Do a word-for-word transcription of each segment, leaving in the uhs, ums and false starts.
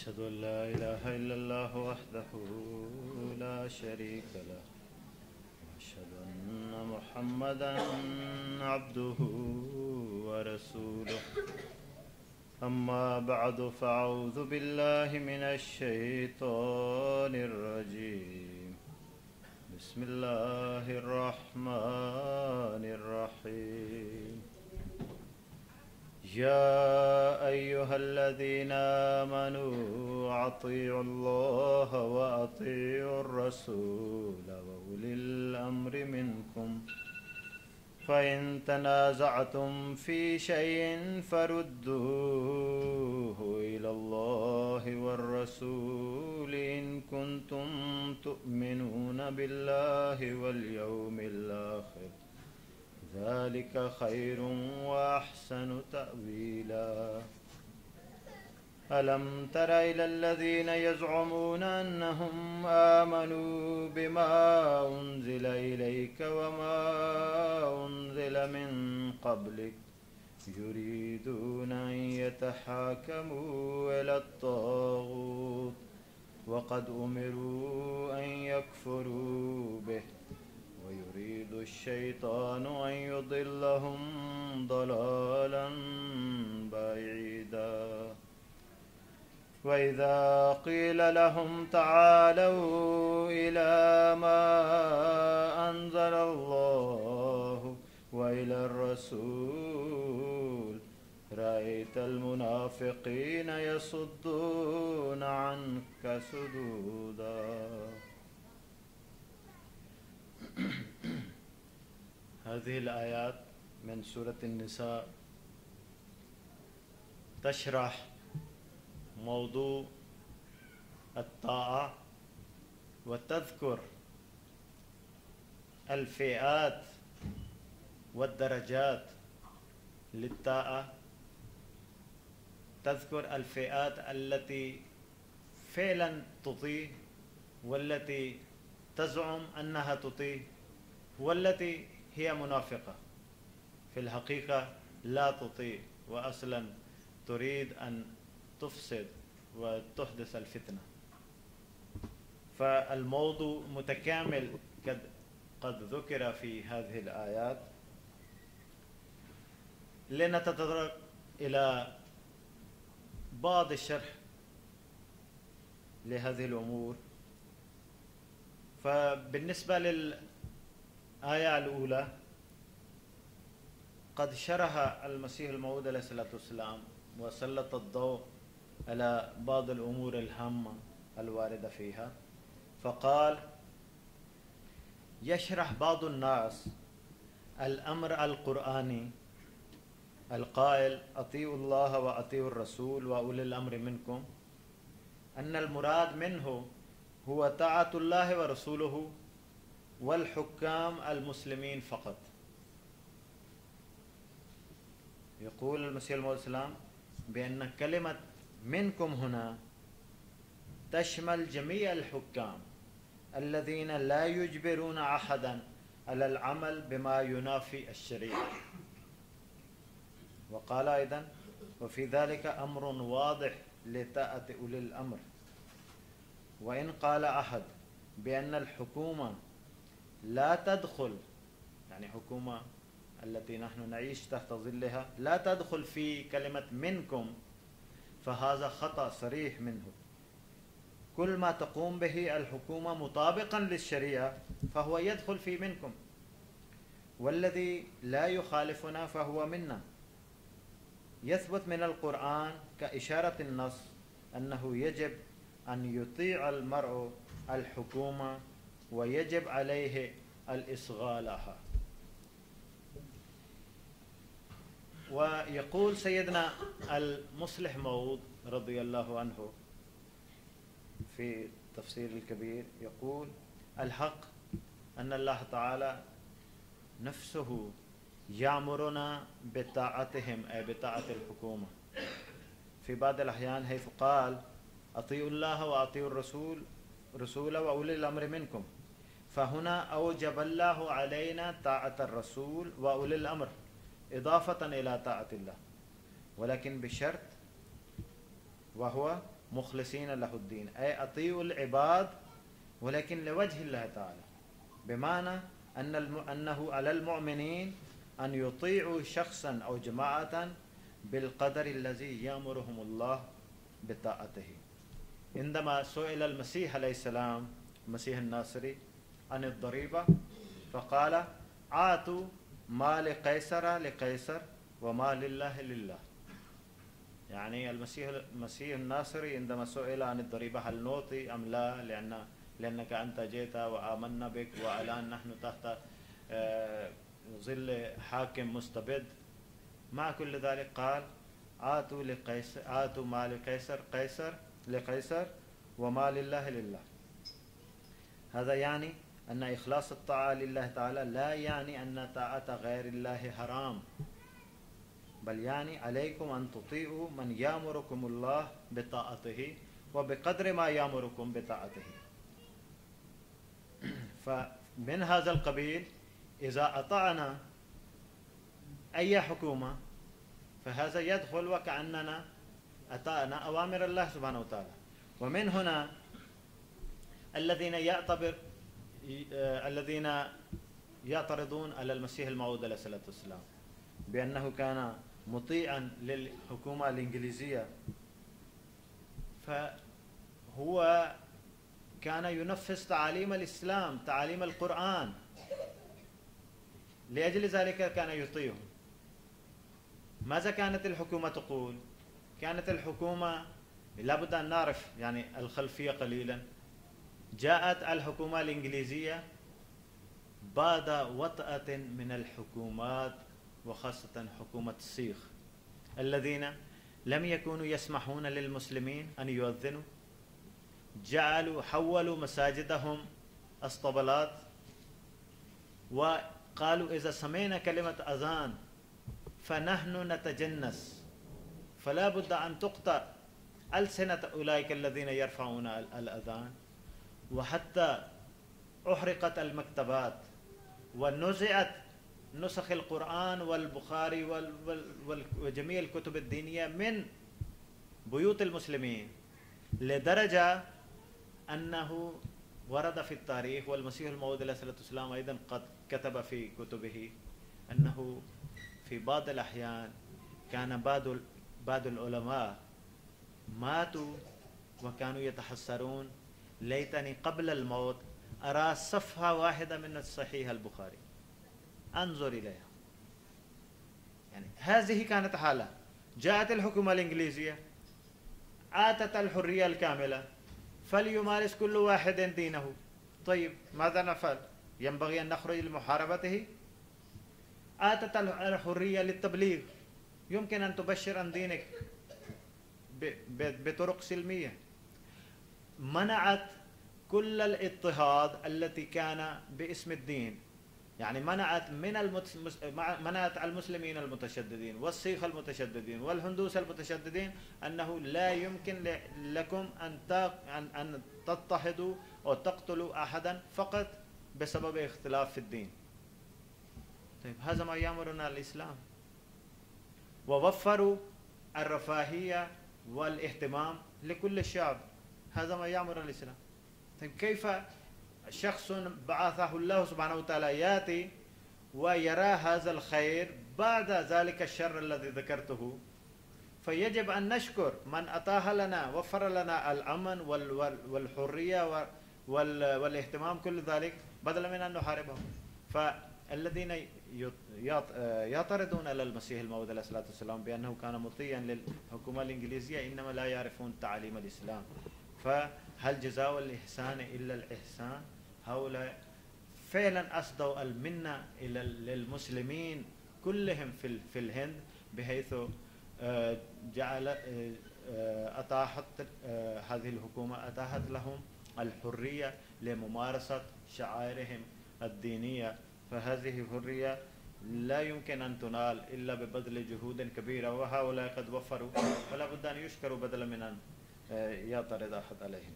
أشهد أن لا إله إلا الله وحده لا شريك له وأشهد أن محمدا عبده ورسوله أما بعد فأعوذ بالله من الشيطان الرجيم بسم الله الرحمن الرحيم يا أيها الذين آمنوا أطيعوا الله وأطيعوا الرسول وأولي الأمر منكم فإن تنازعتم في شيء فردوه إلى الله والرسول إن كنتم تؤمنون بالله واليوم الآخر ذلك خير وأحسن تأويلا ألم تر إلى الذين يزعمون أنهم آمنوا بما أنزل إليك وما أنزل من قبلك يريدون أن يتحاكموا إلى الطاغوت وقد أمروا أن يكفروا به ويريد الشيطان أن يضلهم ضلالا بعيدا وإذا قيل لهم تعالوا إلى ما أنزل الله وإلى الرسول رأيت المنافقين يصدون عنك صدودا. هذه الآيات من سورة النساء تشرح موضوع الطاعة وتذكر الفئات والدرجات للطاعة، تذكر الفئات التي فعلا تطيع والتي تزعم أنها تطيع والتي هي منافقة في الحقيقة لا تطيع وأصلا تريد أن تفسد وتحدث الفتنة. فالموضوع متكامل قد, قد ذكر في هذه الآيات. لنتطرق إلى بعض الشرح لهذه الأمور. فبالنسبة للآية الأولى قد شرح المسيح الموعود عليه الصلاة والسلام وسلط الضوء على بعض الأمور الهامة الواردة فيها، فقال يشرح بعض الناس الأمر القرآني القائل أطيعوا الله وأطيعوا الرسول وأولي الأمر منكم، أن المراد منه هو طاعة الله ورسوله والحكام المسلمين فقط. يقول المسيح الموعود عليه السلام بأن كلمة منكم هنا تشمل جميع الحكام الذين لا يجبرون أحدا على العمل بما ينافي الشريعة. وقال أيضا وفي ذلك أمر واضح لطاعة أولي الأمر. وإن قال أحد بأن الحكومة لا تدخل، يعني حكومة التي نحن نعيش تحت ظلها لا تدخل في كلمة منكم، فهذا خطأ صريح منه. كل ما تقوم به الحكومة مطابقا للشريعة فهو يدخل في منكم، والذي لا يخالفنا فهو منا. يثبت من القرآن كإشارة النص أنه يجب أن يطيع المرء الحكومة ويجب عليه الإصغاء لها. ويقول سيدنا المصلح موعود رضي الله عنه في تفسير الكبير، يقول الحق أن الله تعالى نفسه يأمرنا بطاعتهم أي بطاعة الحكومة. في بعض الأحيان حيث قال أطيعوا الله وأطيعوا الرسول رسول وأولي الأمر منكم، فهنا أوجب الله علينا طاعة الرسول وأولي الأمر إضافة إلى طاعة الله، ولكن بشرط وهو مخلصين له الدين، أي أطيعوا العباد ولكن لوجه الله تعالى، بمعنى أن أنه على المؤمنين أن يطيعوا شخصا أو جماعة بالقدر الذي يأمرهم الله بطاعته. عندما سئل المسيح عليه السلام المسيح الناصري عن الضريبة فقال: أعطوا ما لقيصر لقيصر وما لله لله. يعني المسيح المسيح الناصري عندما سئل عن الضريبة هل نعطي أم لا، لأن لأنك أنت جئت وآمنا بك والآن نحن تحت ظل حاكم مستبد، مع كل ذلك قال: آتوا لقيصر آتوا ما لقيصر قيصر لقيصر وما لله لله. هذا يعني أن إخلاص الطاعة لله تعالى لا يعني أن طاعة غير الله حرام، بل يعني عليكم أن تطيعوا من يأمركم الله بطاعته وبقدر ما يأمركم بطاعته. فمن هذا القبيل إذا أطعنا أي حكومة فهذا يدخل وكأننا أطعنا أوامر الله سبحانه وتعالى. ومن هنا الذين يعتبر الذين يعترضون على المسيح الموعود عليه الصلاة والسلام بأنه كان مطيعا للحكومة الإنجليزية، فهو كان ينفذ تعاليم الإسلام تعاليم القرآن، لأجل ذلك كان يطيعهم. ماذا كانت الحكومة تقول؟ كانت الحكومة، لابد أن نعرف يعني الخلفية قليلا، جاءت الحكومة الإنجليزية بعد وطأة من الحكومات وخاصة حكومة السيخ الذين لم يكونوا يسمحون للمسلمين أن يؤذنوا، جعلوا حولوا مساجدهم اسطبلات، وقالوا إذا سمعنا كلمة أذان فنحن نتجنس، فلا بد أن تقطع ألسنة أولئك الذين يرفعون الأذان، وحتى أحرقت المكتبات ونزعت نسخ القرآن والبخاري وجميع الكتب الدينية من بيوت المسلمين، لدرجة أنه ورد في التاريخ، والمسيح الموعود عليه الصلاة والسلام أيضا قد كتب في كتبه أنه في بعض الأحيان كان بعض العلماء ماتوا وكانوا يتحسرون: ليتني قبل الموت أرى صفحة واحدة من الصحيح البخاري أنظر إليها. يعني هذه كانت حالة، جاءت الحكومة الإنجليزية آتت الحرية الكاملة فليمارس كل واحد دينه. طيب ماذا نفعل؟ ينبغي أن نخرج لمحاربته؟ آتت الحرية للتبليغ، يمكن أن تبشر عن دينك بطرق سلمية. منعت كل الاضطهاد التي كان باسم الدين، يعني منعت من المتس... منعت المسلمين المتشددين والسيخ المتشددين والهندوس المتشددين أنه لا يمكن لكم أن أن تضطهدوا أو تقتلوا أحدا فقط بسبب اختلاف في الدين. طيب هذا ما يأمرنا الإسلام. ووفروا الرفاهية والاهتمام لكل الشعب، هذا ما يأمر الإسلام. طيب كيف شخص بعثه الله سبحانه وتعالى يأتي ويرى هذا الخير بعد ذلك الشر الذي ذكرته؟ فيجب أن نشكر من أتاه لنا، وفر لنا الأمن والحرية والاهتمام كل ذلك، بدلا من أن نحاربه. فالذين يعترضون على المسيح الموعود عليه الصلاة والسلام بأنه كان مطيعا للحكومة الإنجليزية إنما لا يعرفون تعاليم الإسلام. فهل جزاء الإحسان إلا الإحسان؟ هؤلاء فعلا أسدوا المنة إلى المسلمين كلهم في الهند، بحيث جعل أتاحت هذه الحكومة أتاحت لهم الحرية لممارسة شعائرهم الدينية. فهذه الحرية لا يمكن أن تنال إلا ببذل جهود كبيرة، وهؤلاء قد وفروا، فلا بد أن يشكروا بدلا من أن يعترض أحد عليهم.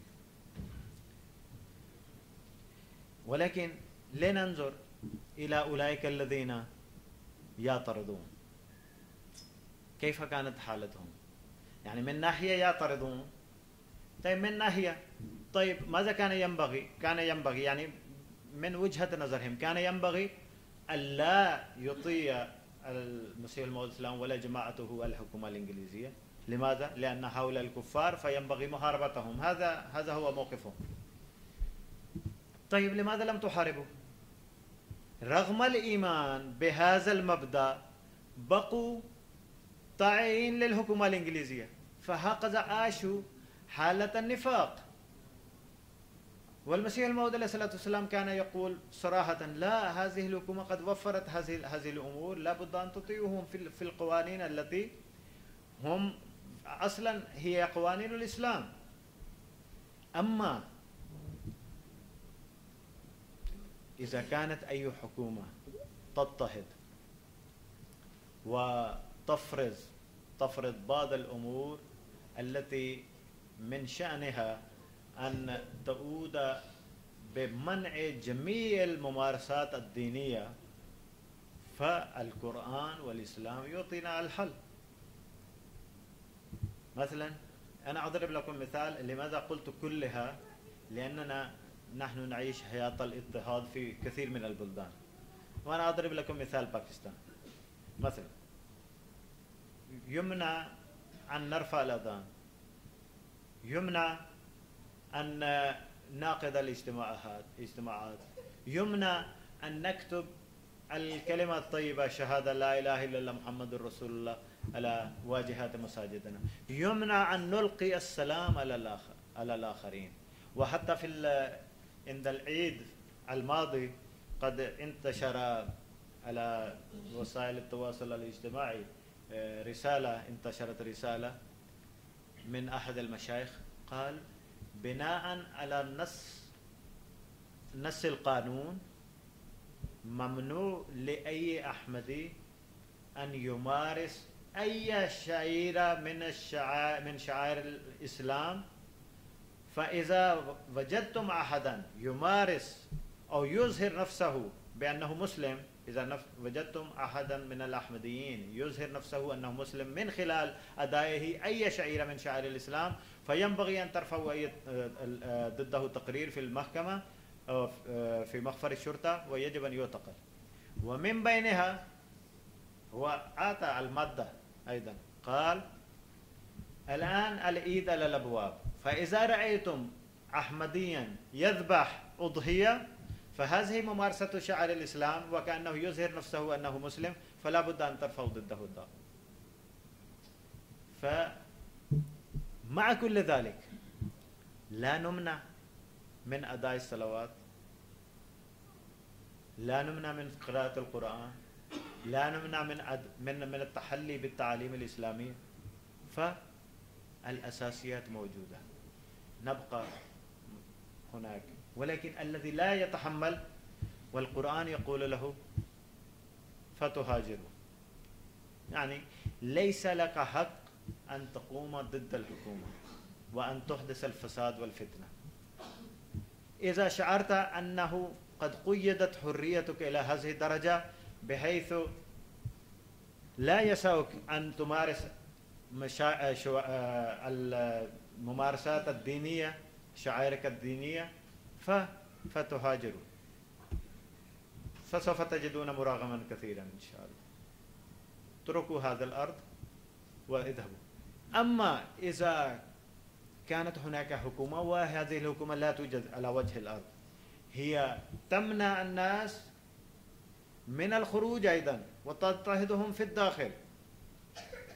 ولكن لننظر إلى أولئك الذين يعترضون كيف كانت حالتهم. يعني من ناحية يعترضون طيب من ناحية، طيب ماذا كان ينبغي؟ كان ينبغي يعني من وجهة نظرهم كان ينبغي ألا يطيع المسيح الموعود الإسلام ولا جماعته الحكومة الإنجليزية. لماذا؟ لأن هؤلاء الكفار فينبغي محاربتهم، هذا هذا هو موقفهم. طيب لماذا لم تحاربوا؟ رغم الإيمان بهذا المبدأ بقوا طائعين للحكومة الإنجليزية، فهكذا عاشوا حالة النفاق. والمسيح الموعود عليه الصلاة والسلام كان يقول صراحة لا، هذه الحكومة قد وفرت هذه هذه الأمور، لا بد أن تطيعوهم في في القوانين التي هم أصلا هي قوانين الإسلام. أما إذا كانت أي حكومة تضطهد وتفرض تفرض بعض الأمور التي من شأنها أن تعود بمنع جميع الممارسات الدينية، فالقرآن والإسلام يعطينا الحل. مثلا أنا أضرب لكم مثال، لماذا قلت كلها؟ لأننا نحن نعيش حياة الاضطهاد في كثير من البلدان، وأنا أضرب لكم مثال باكستان مثلا، يمنع أن نرفع الأذان، يمنع أن نعقد الاجتماعات، اجتماعات يمنع أن نكتب الكلمة الطيبة شهادة لا إله إلا الله محمد رسول الله على واجهات مساجدنا، يمنع أن نلقي السلام على الآخر على الآخرين. وحتى في عند العيد الماضي قد انتشر على وسائل التواصل الاجتماعي رسالة، انتشرت رسالة من أحد المشايخ قال بناء على النص نص القانون ممنوع لأي أحمدي أن يمارس أي شعيرة من الشعائر من شعائر الإسلام، فإذا وجدتم أحدا يمارس أو يظهر نفسه بأنه مسلم، إذا وجدتم أحدا من الأحمديين يظهر نفسه أنه مسلم من خلال أدائه أي شعيرة من شعائر الإسلام، فينبغي أن ترفعوا ضده تقرير في المحكمة أو في مخفر الشرطة، ويجب أن يعتقل. ومن بينها هو أعطى المادة أيضا قال الآن العيد على الأبواب، فإذا رأيتم أحمديا يذبح أضحية فهذه ممارسة شعائر الإسلام وكأنه يظهر نفسه أنه مسلم، فلا بد أن ترفعوا ضده الدعوة. فمع كل ذلك لا نمنع من أداء الصلوات، لا نمنع من قراءة القرآن، لا نمنع من من من التحلي بالتعاليم الإسلامية، فالأساسيات موجودة، نبقى هناك. ولكن الذي لا يتحمل والقرآن يقول له فتهاجره، يعني ليس لك حق أن تقوم ضد الحكومة وأن تحدث الفساد والفتنة. إذا شعرت أنه قد قيدت حريتك إلى هذه الدرجة بحيث لا يسعك أن تمارس الممارسات الدينية شعائرك الدينية فتهاجروا، فسوف تجدون مراغما كثيرا إن شاء الله. اتركوا هذا الأرض واذهبوا. أما إذا كانت هناك حكومة وهذه الحكومة لا توجد على وجه الأرض، هي تمنع الناس من الخروج أيضا وتضطهدهم في الداخل،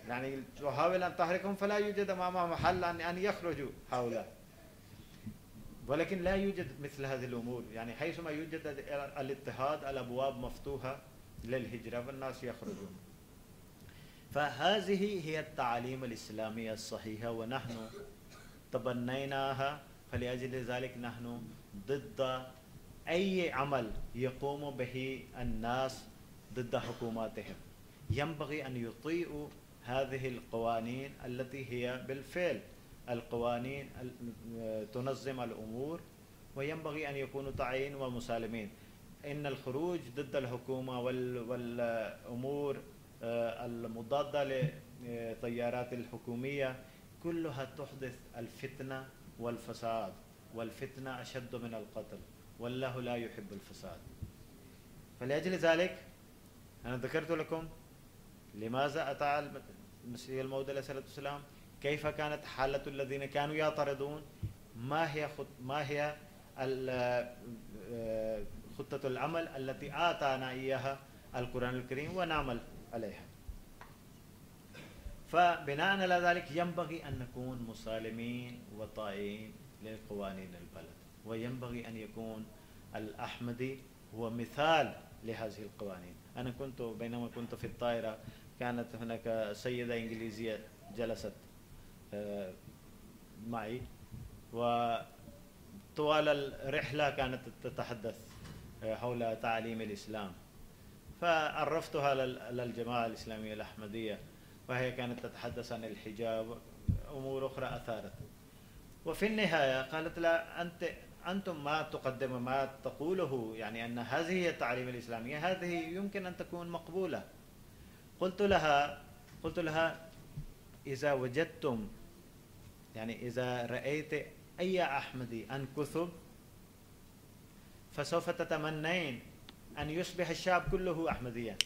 يعني تحاول أن تحركهم فلا يوجد أمامهم حل أن يخرجوا هؤلاء. ولكن لا يوجد مثل هذه الأمور، يعني حيثما يوجد الاضطهاد الأبواب مفتوحة للهجرة والناس يخرجون. فهذه هي التعاليم الإسلامية الصحيحة ونحن تبنيناها، فلأجل ذلك نحن ضد أي عمل يقوم به الناس ضد حكوماتهم. ينبغي أن يطيعوا هذه القوانين التي هي بالفعل القوانين تنظم الأمور، وينبغي أن يكونوا طاعين ومسالمين. إن الخروج ضد الحكومة والأمور المضادة للتيارات الحكومية كلها تحدث الفتنة والفساد والفتنة أشد من القتل والله لا يحب الفساد. فلأجل ذلك أنا ذكرت لكم لماذا أتى المسيح الموعود عليه الصلاة والسلام، كيف كانت حالة الذين كانوا يعترضون، ما هي خط... ما هي خطة العمل التي آتانا إياها القرآن الكريم ونعمل عليها. فبناء على ذلك ينبغي أن نكون مسالمين وطائعين لقوانين البلد، وينبغي أن يكون الأحمدي هو مثال لهذه القوانين. أنا كنت بينما كنت في الطائرة كانت هناك سيدة إنجليزية جلست معي، وطوال الرحلة كانت تتحدث حول تعليم الإسلام، فعرفتها للجماعة الإسلامية الأحمدية، وهي كانت تتحدث عن الحجاب وأمور أخرى أثارت. وفي النهاية قالت لا، أنت أنتم ما تقدم ما تقوله، يعني أن هذه هي التعليم الإسلامية، هذه يمكن أن تكون مقبولة. قلت لها قلت لها إذا وجدتم، يعني إذا رأيت أي أحمدي أن كثب فسوف تتمنين أن يصبح الشعب كله أحمديا،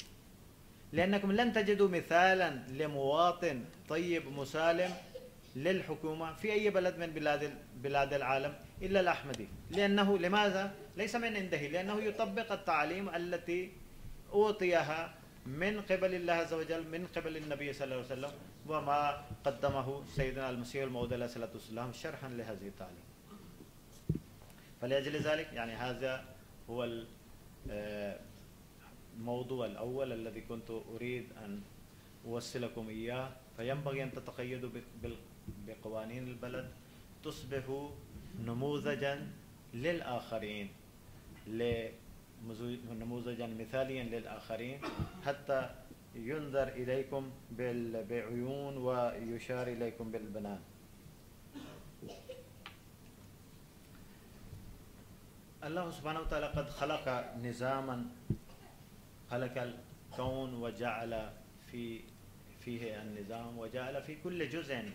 لأنكم لن تجدوا مثالا لمواطن طيب مسالم للحكومة في أي بلد من بلاد بلاد العالم إلا الأحمدي. لأنه لماذا؟ ليس من عنده، لأنه يطبق التعليم التي أوطيها من قبل الله عز وجل، من قبل النبي صلى الله عليه وسلم، وما قدمه سيدنا المسيح الموعود عليه الصلاة والسلام شرحا لهذه التعليم. فلأجل ذلك يعني هذا هو الموضوع الأول الذي كنت أريد أن أوصلكم إياه. فينبغي أن تتقيدوا بقوانين البلد، تصبحوا نموذجا للآخرين، نموذجا مثاليا للآخرين، حتى ينظر إليكم بعيون ويشار إليكم بالبنان. الله سبحانه وتعالى قد خلق نظاما، خلق الكون وجعل في فيه النظام، وجعل في كل جزء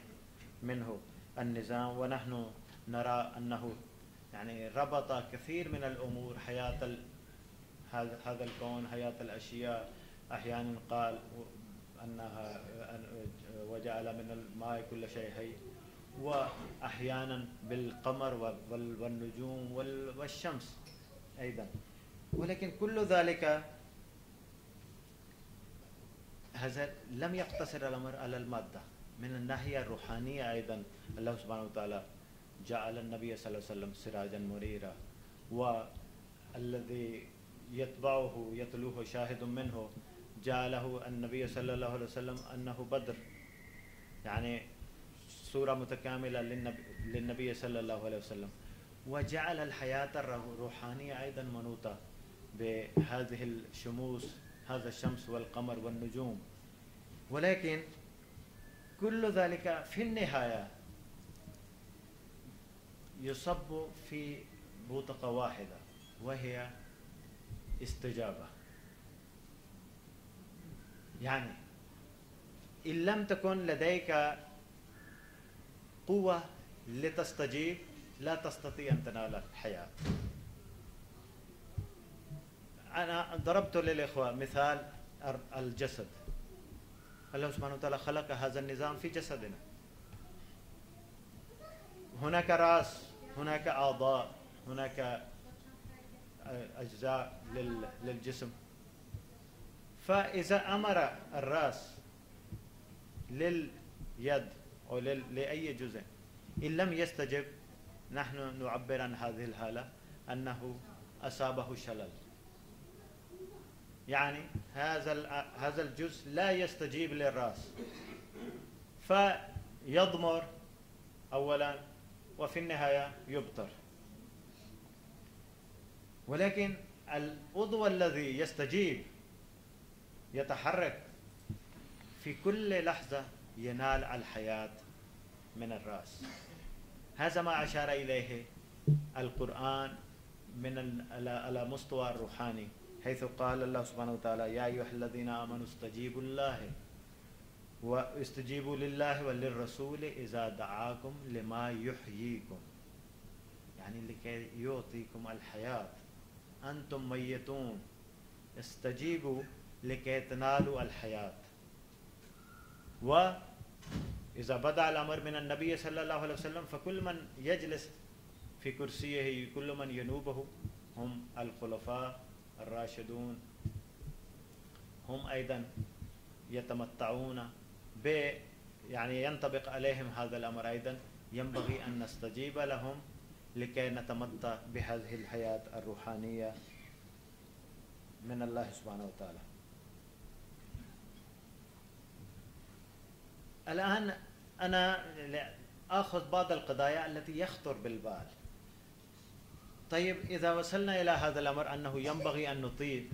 منه النظام. ونحن نرى أنه يعني ربط كثير من الأمور، حياة هذا الكون، حياة الأشياء. أحيانا قال أنها وجعل من الماء كل شيء حي، وأحيانا بالقمر والنجوم والشمس أيضا. ولكن كل ذلك هذا لم يقتصر الأمر على المادة، من الناحية الروحانية أيضا الله سبحانه وتعالى جعل النبي صلى الله عليه وسلم سراجا منيرا، والذي يتبعه يتلوه شاهد منه، جعله النبي صلى الله عليه وسلم أنه بدر، يعني سورة متكاملة للنبي صلى الله عليه وسلم. وجعل الحياة الروحانية أيضا منوطة بهذه الشموس، هذا الشمس والقمر والنجوم. ولكن كل ذلك في النهاية يصب في بوتقة واحدة، وهي استجابة. يعني إن لم تكن لديك قوة لتستجيب لا تستطيع أن تنال الحياة. أنا ضربت للإخوة مثال الجسد. الله سبحانه وتعالى خلق هذا النظام في جسدنا، هناك رأس، هناك أعضاء، هناك أجزاء للجسم. فإذا أمر الرأس لليد أو لأي جزء إن لم يستجب، نحن نعبر عن هذه الحالة أنه أصابه شلل، يعني هذا هذا الجزء لا يستجيب للرأس، فيضمر أولا وفي النهاية يبتر. ولكن العضو الذي يستجيب يتحرك في كل لحظة، ينال الحياة من الرأس. هذا ما أشار إليه القرآن من على مستوى الروحاني، حيث قال الله سبحانه وتعالى يا أيها الذين آمنوا استجيبوا الله وَاِسْتَجِيبُوا لِلَّهِ وَلِلرَّسُولِ اِذَا دَعَاكُمْ لِمَا يُحْيِيكُمْ، یعنی لِكَيْ يُعْطِيكُمْ الْحَيَاةِ أَنْتُمْ مَيِّتُونَ، استجیبوا لِكَيْ تَنَالُوا الْحَيَاةِ. وَإِذَا بَدَعَ الْأَمْرُ مِنَ النَّبِيِّ صَلَّى اللَّهُ عَلَيْهِ وَسَلَّمَ فَكُلُّ مَنْ يَجْلِسُ فِي كُرْسِيِّهِ كُلُّ مَنْ يَنُوبُهُ هُمْ الْخُلَفَاءُ الرَّاشِدُونَ، هُمْ أَيْضًا يَتَمَتَّعُونَ بے، یعنی ينطبق عليهم هذا الأمر أيضا، ينبغي أن نستجيب لهم لكي نتمتع بهذه الحياة الروحانية من اللہ سبحانہ وتعالی. الآن أنا آخذ بعض القضايا التي يخطر بالبال. طيب، إذا وصلنا إلى هذا الأمر أنه ينبغي أن نطيل،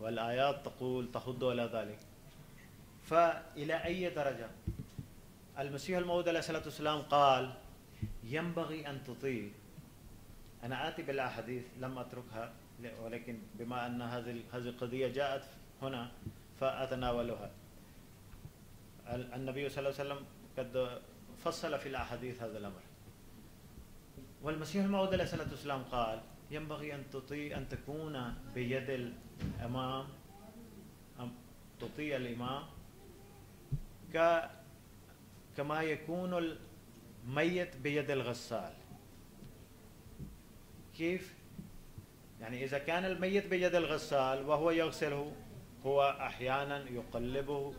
والآيات تقول تحض على ذلك، فإلى أي درجة؟ المسيح الموعود عليه الصلاة والسلام قال ينبغي أن تطيل. أنا آتي بالأحاديث لم أتركها، ولكن بما أن هذه القضية جاءت هنا فأتناولها. النبي صلى الله عليه وسلم قد فصل في الأحاديث هذا الأمر، والمسيح الموعود عليه الصلاة والسلام قال ينبغي أن تطيع، أن تكون بيد الإمام، أن تطيع الإمام كما يكون الميت بيد الغسال. كيف؟ يعني إذا كان الميت بيد الغسال وهو يغسله، هو أحيانا يقلبه،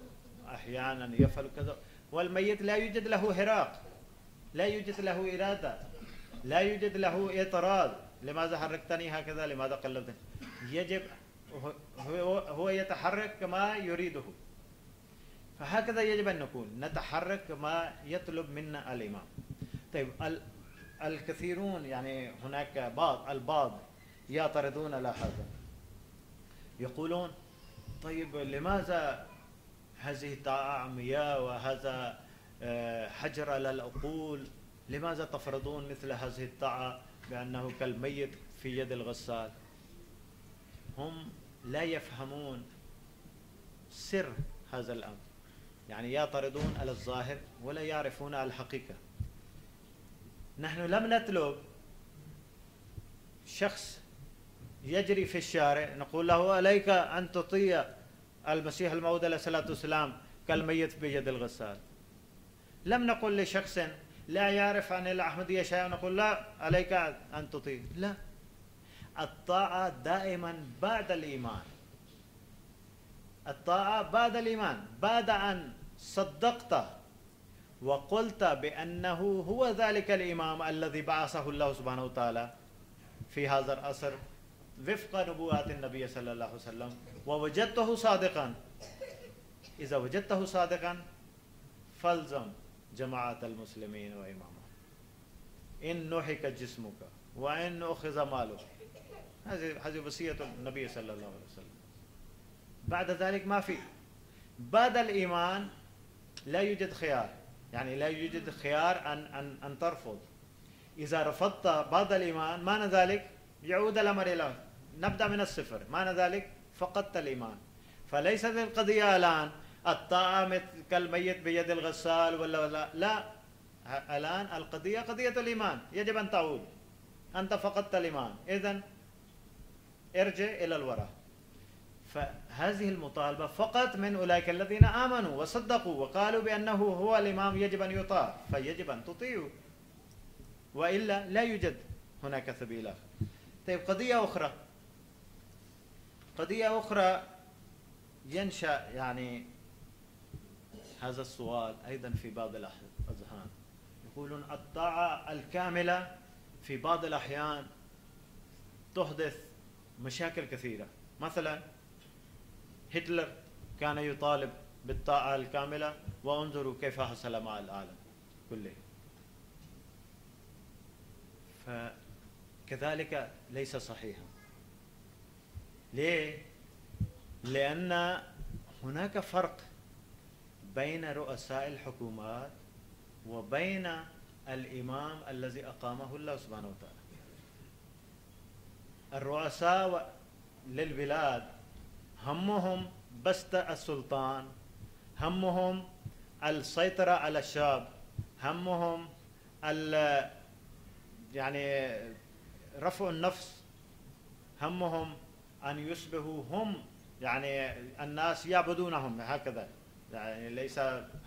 أحيانا يفعل كذا، والميت لا يوجد له حراك، لا يوجد له إرادة، لا يوجد له اعتراض، لماذا حركتني هكذا، لماذا قلبتني، يجب هو يتحرك كما يريده. فهكذا يجب أن نكون، نتحرك كما يطلب منا الإمام. طيب، الكثيرون، يعني هناك بعض البعض يعترضون على هذا، يقولون طيب لماذا هذه طاعة عمياء وهذا حجر على العقول، لماذا تفرضون مثل هذه الطاعة بأنه كالميت في يد الغسال؟ هم لا يفهمون سر هذا الأمر، يعني يعترضون على الظاهر ولا يعرفون على الحقيقة. نحن لم نطلب شخص يجري في الشارع نقول له عليك أن تطيع المسيح الموعود عليه الصلاة والسلام كالميت بيد الغسال. لم نقل لشخص لا يعرف عن الأحمدية شيئا نقول لا عليك أن تطيع، لا، الطاعة دائما بعد الإيمان، الطاعة بعد الإيمان، بعد أن صدقت وقلت بأنه هو ذلك الإمام الذي بعثه الله سبحانه وتعالى في هذا العصر وفق نبوات النبي صلى الله عليه وسلم، ووجدته صادقا. إذا وجدته صادقا فالزم جماعة المسلمين وإمامه، إن نحك جسمك وإن أخذ مالك، هذه وصية النبي صلى الله عليه وسلم. بعد ذلك ما في، بعد الإيمان لا يوجد خيار، يعني لا يوجد خيار أن أن أن ترفض. إذا رفضت بعد الإيمان معنى ذلك يعود الأمر إلى نبدأ من الصفر، معنى ذلك فقدت الإيمان. فليست القضية الآن الطاعة كالميت بيد الغسال ولا لا، لا، الآن القضية قضية الإيمان، يجب أن تعود، أنت فقدت الإيمان، إذن ارجع إلى الوراء. فهذه المطالبة فقط من أولئك الذين آمنوا وصدقوا وقالوا بأنه هو الإمام يجب أن يطاع، فيجب أن تطيعوا، وإلا لا يوجد هناك سبيل آخر. طيب، قضية أخرى، قضية أخرى ينشأ يعني هذا السؤال أيضا في بعض الأذهان، يقولون الطاعة الكاملة في بعض الأحيان تحدث مشاكل كثيرة. مثلا هتلر كان يطالب بالطاعة الكاملة، وانظروا كيف حصل مع العالم كله. فكذلك ليس صحيحا. ليه؟ لأن هناك فرق بين رؤساء الحكومات وبين الإمام الذي أقامه الله سبحانه وتعالى. الرؤساء للبلاد همهم بسط السلطان، همهم السيطرة على الشاب، همهم يعني رفع النفس، همهم أن يشبهوا هم يعني الناس يعبدونهم هكذا، يعني ليس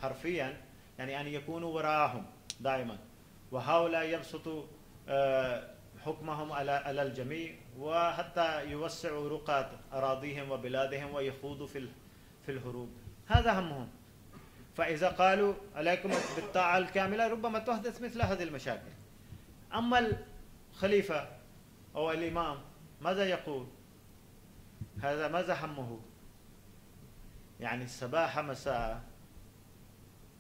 حرفيا، يعني أن يكونوا وراءهم دائما، وهؤلاء يبسطوا حكمهم على الجميع وحتى يوسعوا رقعة أراضيهم وبلادهم ويخوضوا في في الهروب، هذا همهم. فإذا قالوا عليكم بالطاعة الكاملة ربما تحدث مثل هذه المشاكل. أما الخليفة أو الإمام ماذا يقول؟ هذا ماذا همه؟ يعني الصباح مساء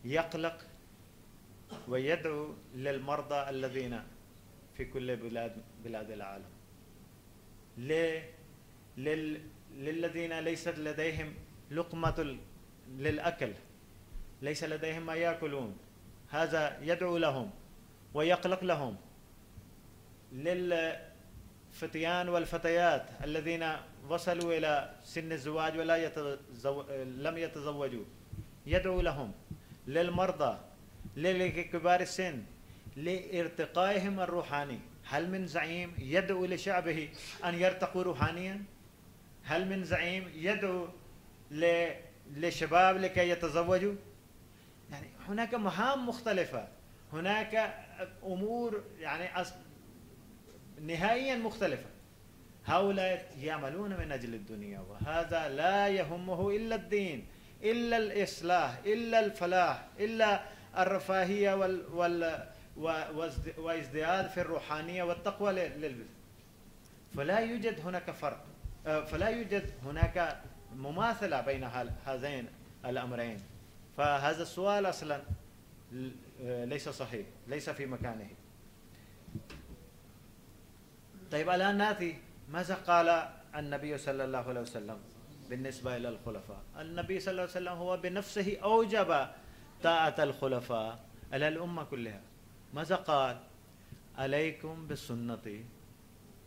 يقلق ويدعو للمرضى الذين في كل بلاد بلاد العالم، ليه؟ لل... للذين ليست لديهم لقمة ال... للأكل، ليس لديهم ما يأكلون، هذا يدعو لهم ويقلق لهم، للفتيان والفتيات الذين وصلوا إلى سن الزواج ولا يتزو... لم يتزوجوا يدعو لهم، للمرضى، لكبار السن، لارتقائهم الروحاني. هل من زعيم يدعو لشعبه أن يرتقوا روحانيا؟ هل من زعيم يدعو لشباب لكي يتزوجوا؟ يعني هناك مهام مختلفة، هناك أمور يعني نهائيا مختلفة. هؤلاء يعملون من أجل الدنيا، وهذا لا يهمه إلا الدين، إلا الإصلاح، إلا الفلاح، إلا الرفاهية وال وال وازدياد في الروحانية والتقوى للبلد. فلا يوجد هناك فرق، فلا يوجد هناك مماثلة بين هذين الأمرين. فهذا السؤال أصلا ليس صحيح، ليس في مكانه. طيب الآن نأتي ماذا قال النبي صلى الله عليه وسلم بالنسبة إلى الخلفاء. النبي صلى الله عليه وسلم هو بنفسه أوجب طاعة الخلفاء على الأمة كلها. ماذا قال؟ عليكم بالسنة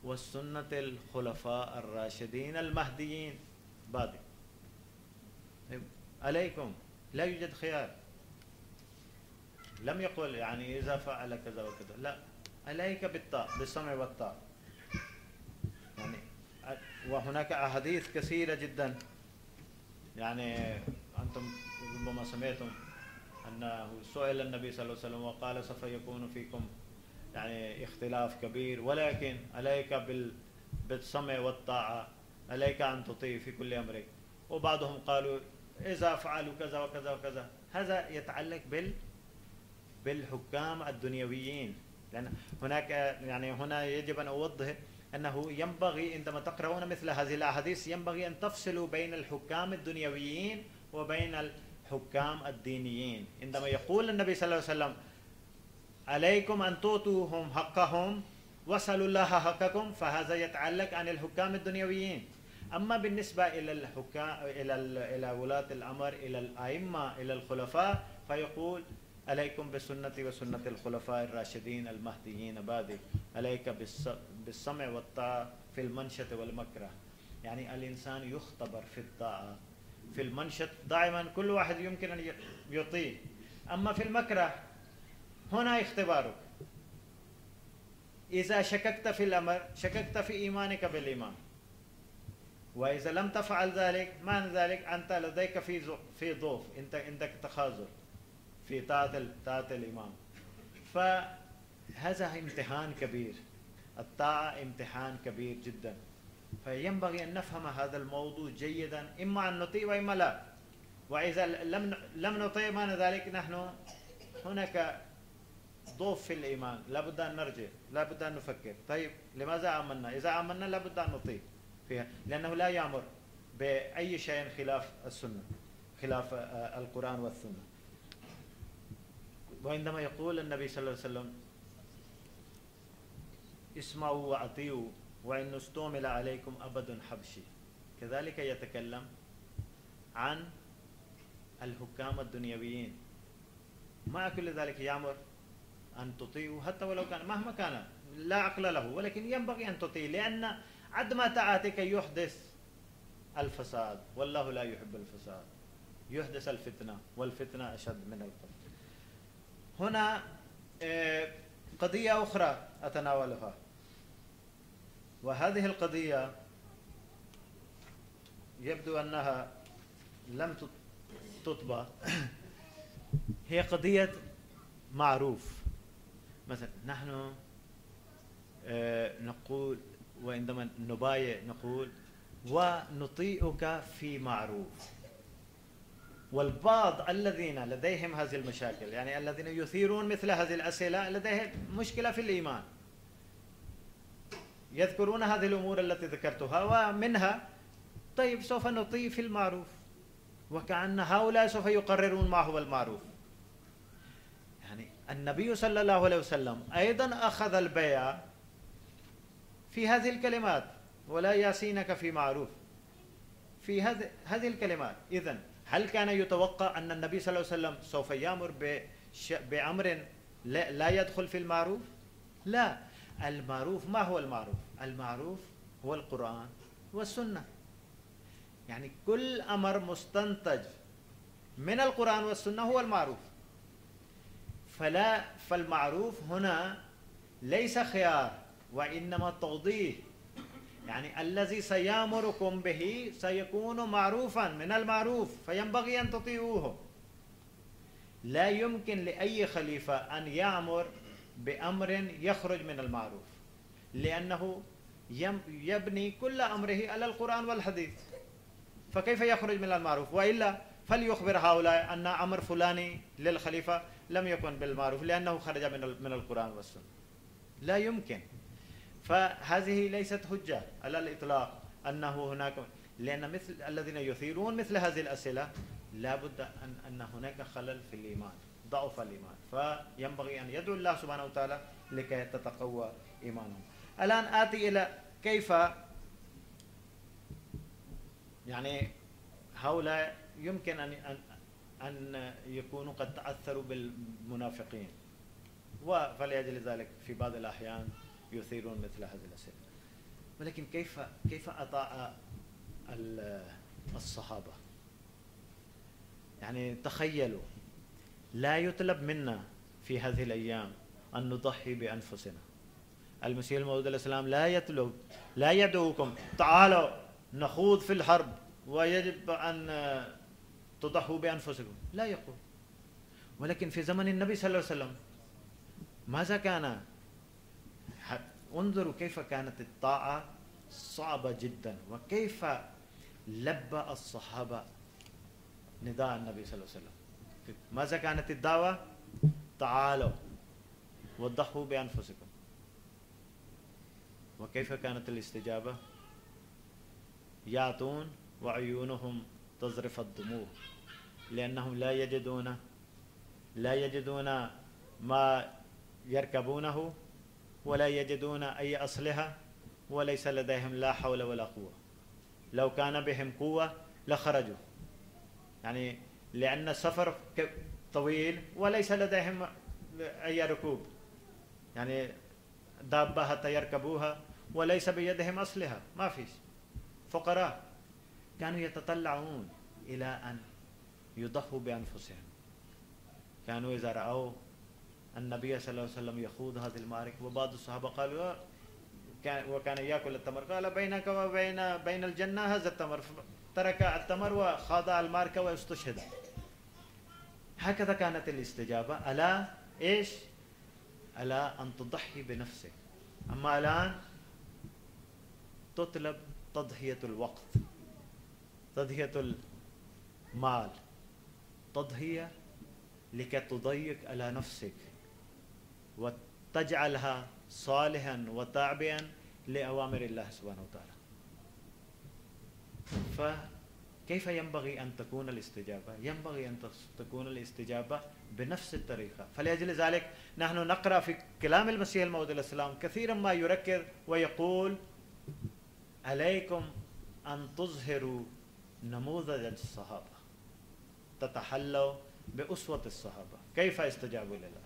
والسنة الخلفاء الراشدين المهديين. بادئ عليكم، لا يوجد خيار. لم يقل يعني إذا فعل كذا وكذا، لا، عليك بالطاعة، بالسمع والطاعة. يعني وهناك أحاديث كثيرة جدا، يعني أنتم ربما سمعتم أنه سئل النبي صلى الله عليه وسلم وقال سوف يكون فيكم يعني اختلاف كبير، ولكن عليك بالسمع والطاعة، عليك أن تطيع في كل أمرك. وبعضهم قالوا إذا فعلوا كذا وكذا وكذا. هذا يتعلق بال بالحكام الدنيويين، لأن هناك يعني هنا يجب أن أوضح أنه ينبغي عندما تقرؤون مثل هذه الأحاديث ينبغي أن تفصلوا بين الحكام الدنيويين وبين ال حكام الدينيين. عندما يقول النبي صلى الله عليه وسلم عليكم أن تعطوهم حقهم واسألوا الله حقكم، فهذا يتعلق عن الحكام الدنيويين. أما بالنسبة إلى الحكام إلى إلى ولاة الأمر، إلى الأئمة، إلى الخلفاء، فيقول عليكم بسنة وسنة الخلفاء الراشدين المهديين. بادئ عليك بالسمع والطاعة في المنشط والمكره. يعني الإنسان يختبر في الطاعة، في المنشط دائما كل واحد يمكن أن يطيع، أما في المكره هنا اختبارك. إذا شككت في الأمر شككت في إيمانك بالإمام، وإذا لم تفعل ذلك معنى ذلك أنت لديك في في ضعف، أنت عندك تخاذل في طاعة الإمام. فهذا امتحان كبير، الطاعة امتحان كبير جدا، فينبغي أن نفهم هذا الموضوع جيدا، إما أن نطيع وإما لا. وإذا لم لم نطيع معنى ذلك نحن هناك ضعف في الإيمان، لابد أن نرجع، لابد أن نفكر طيب لماذا عملنا؟ إذا عملنا لابد أن نطيع فيها، لأنه لا يأمر بأي شيء خلاف السنة، خلاف القرآن والسنة. وعندما يقول النبي صلى الله عليه وسلم اسمعوا وأطيعوا وإن استعمل عليكم أبد حبشي، كذلك يتكلم عن الحكام الدنيويين. مع كل ذلك يأمر أن تطيعوا حتى ولو كان مهما كان لا عقل له، ولكن ينبغي أن تطيع، لأن عدم طاعتك يحدث الفساد، والله لا يحب الفساد. يحدث الفتنة والفتنة أشد من القتل. هنا قضية أخرى أتناولها، وهذه القضية يبدو أنها لم تطبع، هي قضية معروف. مثلا نحن نقول وعندما نبايع نقول ونطيعك في معروف، والبعض الذين لديهم هذه المشاكل، يعني الذين يثيرون مثل هذه الأسئلة لديهم مشكلة في الإيمان، يذكرون هذه الأمور التي ذكرتها ومنها طيب سوف نطيع في المعروف، وكأن هؤلاء سوف يقررون ما هو المعروف. يعني النبي صلى الله عليه وسلم أيضا أخذ البيعة في هذه الكلمات، ولا يعصينك في معروف، في هذه الكلمات. إذن هل كان يتوقع أن النبي صلى الله عليه وسلم سوف يأمر بأمر لا يدخل في المعروف؟ لا. المعروف ما هو المعروف؟ المعروف هو القرآن والسنة. يعني كل أمر مستنتج من القرآن والسنة هو المعروف. فلا فالمعروف هنا ليس خيار وإنما توضيح، يعني الذي سيأمركم به سيكون معروفا من المعروف فينبغي أن تطيعوه. لا يمكن لأي خليفة أن يأمر بأمر يخرج من المعروف، لأنه يبني كل أمره على القرآن والحديث، فكيف يخرج من المعروف؟ وإلا فليخبر هؤلاء أن أمر فلاني للخليفة لم يكن بالمعروف لأنه خرج من القرآن والسنة. لا يمكن. فهذه ليست حجة على الإطلاق أنه هناك، لأن مثل الذين يثيرون مثل هذه الأسئلة لابد أن أن هناك خلل في الإيمان، ضعف الإيمان، فينبغي أن يدعو الله سبحانه وتعالى لكي تتقوى إيمانهم. الآن آتي إلى كيف يعني هؤلاء يمكن أن أن أن يكونوا قد تأثروا بالمنافقين، وفلأجل ذلك في بعض الأحيان يثيرون مثل هذه الأسئلة. ولكن كيف كيف أطاع الصحابة؟ يعني تخيلوا، لا يطلب منا في هذه الأيام أن نضحي بأنفسنا. المسيح الموعود عليه السلام لا يطلب، لا يدعوكم تعالوا نخوض في الحرب ويجب أن تضحوا بأنفسكم، لا يقول. ولكن في زمن النبي صلى الله عليه وسلم ماذا كان؟ انظروا كيف كانت الطاعة صعبة جدا، وكيف لبى الصحابة نداء النبي صلى الله عليه وسلم. ماذا كانت الدعوة؟ تعالوا وضحوا بأنفسكم. وكيف كانت الاستجابة؟ يعطون وعيونهم تزرف الدموع، لأنهم لا يجدون لا يجدون ما يركبونه، ولا يجدون أي أسلحة، وليس لديهم لا حول ولا قوة. لو كان بهم قوة لخرجوا، يعني لأن السفر طويل وليس لديهم أي ركوب، يعني دابة حتى يركبوها، وليس بيدهم أسلحة، ما فيش. فقراء كانوا يتطلعون إلى أن يضحوا بأنفسهم. كانوا إذا رأوا النبي صلى الله عليه وسلم يخوض هذه المعارك، وبعض الصحابة قالوا وكان يأكل التمر، قال بينك وبين بين الجنة هذا التمر، ترك التمر وخاض المعركة واستشهد. هكذا كانت الاستجابة. ألا إيش؟ ألا أن تضحي بنفسك. أما الآن تطلب تضحية الوقت، تضحية المال، تضحية لكي تضيق على نفسك وتجعلها صالحا وتابعا لأوامر الله سبحانه وتعالى. فكيف ينبغي أن تكون الاستجابة؟ ينبغي أن تكون الاستجابة بنفس الطريقة. فلأجل ذلك نحن نقرأ في كلام المسيح الموعود عليه السلام كثيرا ما يركز ويقول عليكم أن تظهروا نموذج الصحابة، تتحلوا بأسوة الصحابة. كيف استجابوا لله؟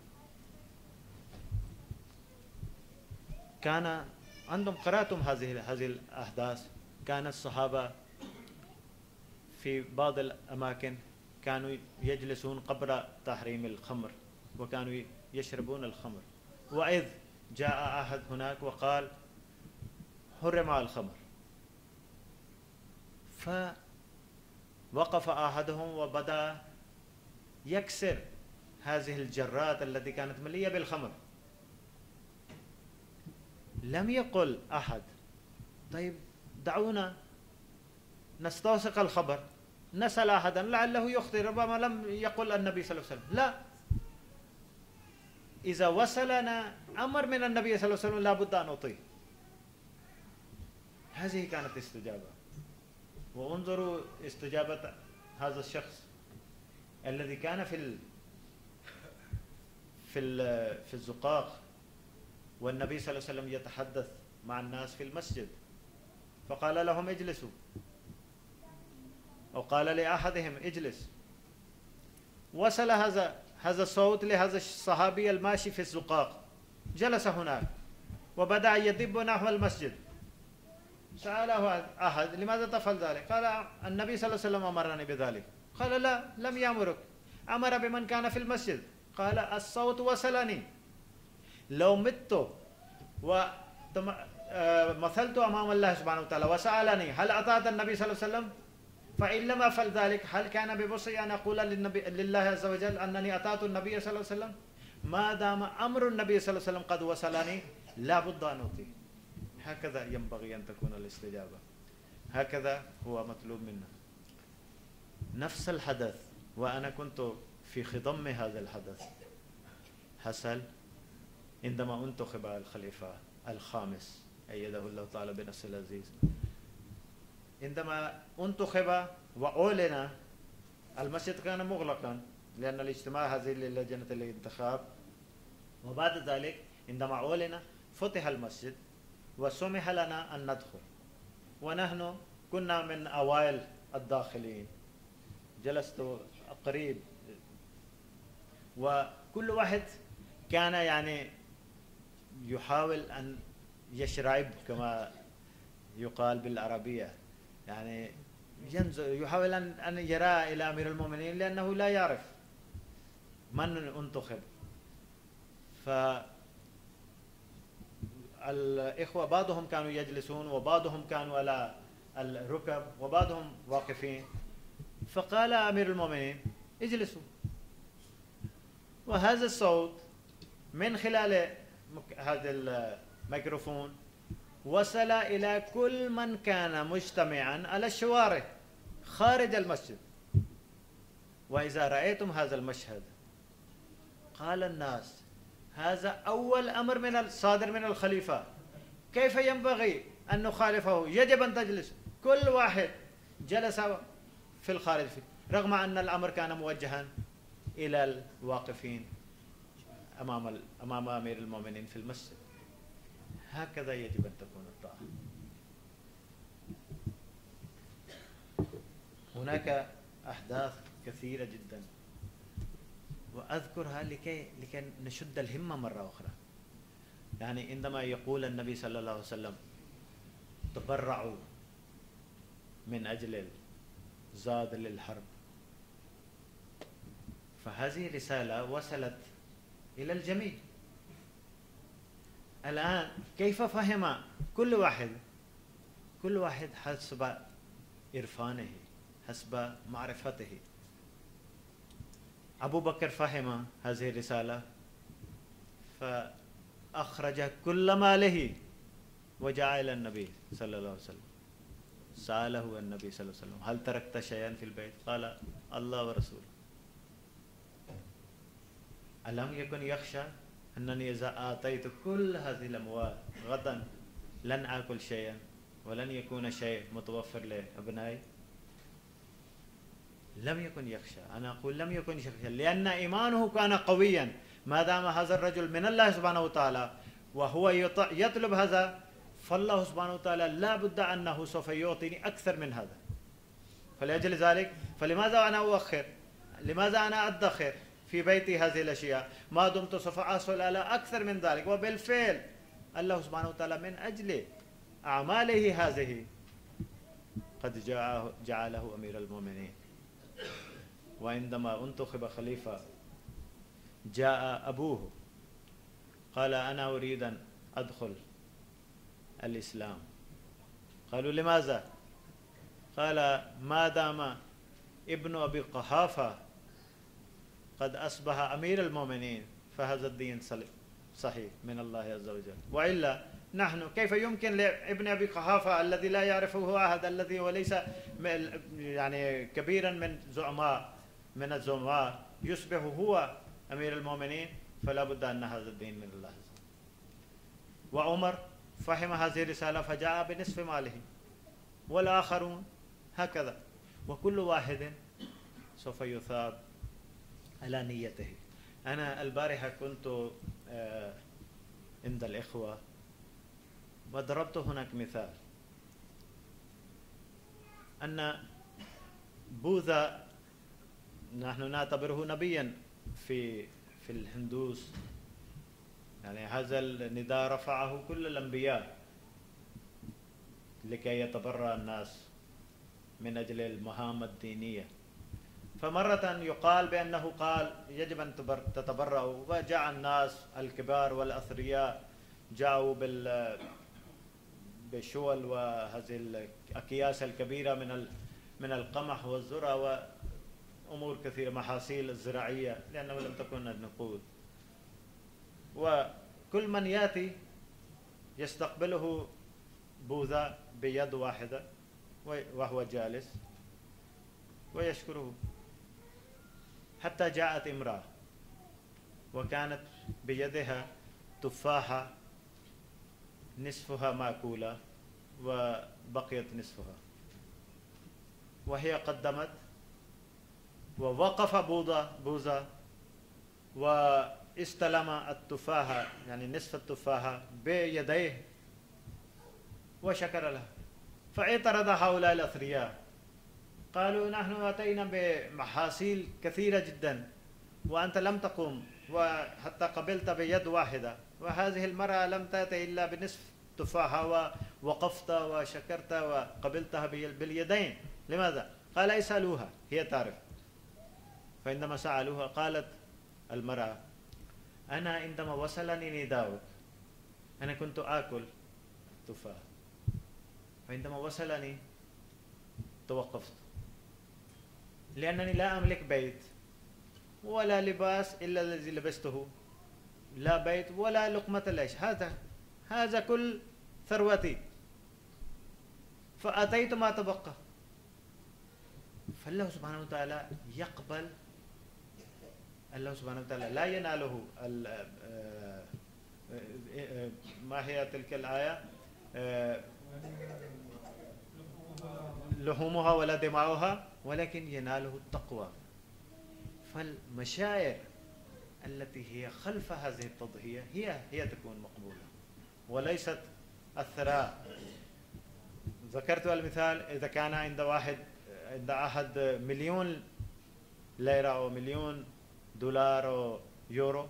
كان عندهم، قرأتم هذه هذه الأحداث، كان الصحابة في بعض الأماكن كانوا يجلسون قبل تحريم الخمر وكانوا يشربون الخمر. وإذ جاء أحد هناك وقال حرم الخمر، فوقف أحدهم وبدأ يكسر هذه الجرات التي كانت مليئة بالخمر. لم يقل أحد طيب دعونا نستوثق الخبر، نسأل أحدا لعله يخطئ، ربما لم يقل النبي صلى الله عليه وسلم، لا، إذا وصلنا أمر من النبي صلى الله عليه وسلم لا بد أن نطيع. هذه كانت استجابة. وانظروا استجابة هذا الشخص الذي كان في ال في ال في الزقاق، والنبي صلى الله عليه وسلم يتحدث مع الناس في المسجد، فقال لهم اجلسوا، أو قال لأحدهم اجلس. وصل هذا هذا الصوت لهذا الصحابي الماشي في الزقاق، جلس هناك وبدأ يدب نحو المسجد. سأله أحد لماذا تفعل ذلك؟ قال النبي صلى الله عليه وسلم أمرني بذلك. قال لا، لم يأمرك، أمر بمن كان في المسجد. قال الصوت وصلني، لو مت ومثلت أمام الله سبحانه وتعالى وسألني هل أطعت النبي صلى الله عليه وسلم فإن لم أفعل ذلك هل كان ببصري أن أقول للنبي لله عز وجل أنني أطعت النبي صلى الله عليه وسلم؟ ما دام أمر النبي صلى الله عليه وسلم قد وصلني لا بد أن أطيع. هكذا ينبغي أن تكون الاستجابة، هكذا هو مطلوب منا. نفس الحدث، وأنا كنت في خضم هذا الحدث، حصل عندما انتخب الخليفة الخامس أيده الله تعالى بنصره العزيز، عندما انتخب وأعلن، المسجد كان مغلقا لأن الاجتماع هذه للجنة الانتخاب، وبعد ذلك عندما أعلن فتح المسجد وسمح لنا أن ندخل، ونحن كنا من أوائل الداخلين. جلست قريب، وكل واحد كان يعني يحاول أن يشرب كما يقال بالعربية، يعني يحاول أن يرى إلى أمير المؤمنين لأنه لا يعرف من انتخب. فالإخوة بعضهم كانوا يجلسون وبعضهم كانوا على الركب وبعضهم واقفين، فقال أمير المؤمنين اجلسوا. وهذا الصوت من خلال هذا الميكروفون وصل إلى كل من كان مجتمعا على الشوارع خارج المسجد. وإذا رأيتم هذا المشهد قال الناس هذا أول أمر من الصادر من الخليفة، كيف ينبغي أن نخالفه؟ يجب أن تجلس. كل واحد جلس في الخارج رغم أن الأمر كان موجها إلى الواقفين أمام أمام أمير المؤمنين في المسجد. هكذا يجب أن تكون الطاعة. هناك أحداث كثيرة جدا وأذكرها لكي لكي نشد الهمة مرة أخرى. يعني عندما يقول النبي صلى الله عليه وسلم تبرعوا من أجل زاد للحرب، فهذه رسالة وصلت إلى الجميع. الآن كيف فهم كل واحد؟ كل واحد حسب عرفانه، حسب معرفته. أبو بكر فهم هذه الرسالة فأخرج كل ماله وجاء إلى النبي صلى الله عليه وسلم، سأله النبي صلى الله عليه وسلم هل تركت شيئا في البيت؟ قال الله ورسوله. ألم يكن يخشى أنني إذا آتيت كل هذه الأموال غدا لن آكل شيئا ولن يكون شيء متوفر لأبنائي؟ لم يكن يخشى. أنا أقول لم يكن يخشى لأن إيمانه كان قويا. ما دام هذا الرجل من الله سبحانه وتعالى وهو يطلب هذا، فالله سبحانه وتعالى لا بد أنه سوف يعطيني أكثر من هذا، فلأجل ذلك فلماذا أنا أؤخر؟ لماذا أنا أدخر في بيتي هذه الأشياء ما دمت سوف أحصل على أكثر من ذلك؟ وبالفعل الله سبحانه وتعالى من أجل أعماله هذه قد جعله أمير المؤمنين. وعندما انتخب خليفة جاء أبوه قال أنا أريد أن أدخل الإسلام. قالوا لماذا؟ قال ما دام ابن أبي قحافة قد أصبح أمير المؤمنين فهذا الدين صحيح من الله عز وجل، وإلا نحن كيف يمكن لابن أبي قحافة الذي لا يعرفه أحد، الذي وليس يعني كبيرا من زعماء من الزعماء يصبح هو أمير المؤمنين؟ فلا بد أن هذا الدين من الله عز وجل. وعمر فهم هذه الرسالة فجاء بنصف ماله والآخرون هكذا، وكل واحد سوف يثاب على نيته. أنا البارحة كنت عند الإخوة وضربت هناك مثال أن بوذا نحن نعتبره نبيا في في الهندوس، يعني هذا النداء رفعه كل الأنبياء لكي يتبرأ الناس من أجل المهام الدينية. فمرة يقال بأنه قال يجب أن تتبرأوا، وجاء الناس الكبار والأثرياء جاءوا بالشول وهذه الأكياس الكبيرة من من القمح والذرة وأمور كثيرة، محاصيل الزراعية لأنه لم تكن النقود. وكل من يأتي يستقبله بوذا بيد واحدة وهو جالس ويشكره، حتى جاءت امرأة وكانت بيدها تفاحة نصفها مأكولة وبقيت نصفها، وهي قدمت ووقف بوذا واستلم التفاحة يعني نصف التفاحة بيديه وشكر لها. فاعترض هؤلاء الأثرياء قالوا نحن أتينا بمحاصيل كثيرة جدا وأنت لم تقم وحتى قبلت بيد واحدة، وهذه المرأة لم تأتي إلا بنصف تفاحة ووقفت وشكرت وقبلتها باليدين، لماذا؟ قال اسألوها هي تعرف. فعندما سألوها قالت المرأة أنا عندما وصلني نداؤك أنا كنت آكل تفاح، فعندما وصلني توقفت لأنني لا أملك بيت ولا لباس إلا الذي لبسته، لا بيت ولا لقمة العيش، هذا هذا كل ثروتي، فأتيت ما تبقى. فالله سبحانه وتعالى يقبل، الله سبحانه وتعالى لا يناله ما هي تلك الآية لحومها ولا دماؤها ولكن يناله التقوى. فالمشاعر التي هي خلف هذه التضحية هي هي تكون مقبولة وليست الثراء. ذكرت المثال إذا كان عند واحد عند أحد مليون ليرة أو مليون دولار أو يورو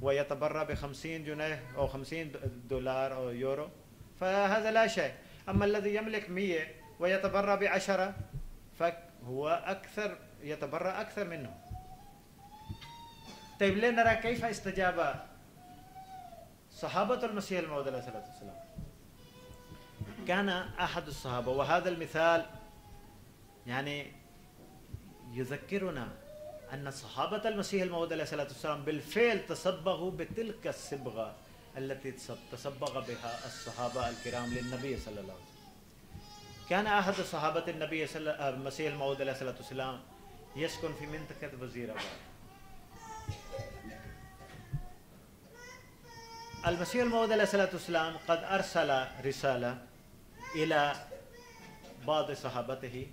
ويتبرع بخمسين جنيه أو خمسين دولار أو يورو فهذا لا شيء، أما الذي يملك مئة ويتبرع بعشرة فهو أكثر يتبرع أكثر منه. طيب لنرى كيف استجاب صحابة المسيح الموعود عليه الصلاة والسلام. كان أحد الصحابة، وهذا المثال يعني يذكرنا أن صحابة المسيح الموعود عليه الصلاة والسلام بالفعل تصبغوا بتلك الصبغة التي تصبغ بها الصحابة الكرام للنبي صلى الله عليه وسلم. كان أحد صحابة النبي صلى المسيح الموعود عليه الصلاة والسلام يسكن في منطقة وزير آباد. المسيح الموعود عليه الصلاة والسلام قد أرسل رسالة إلى بعض صحابته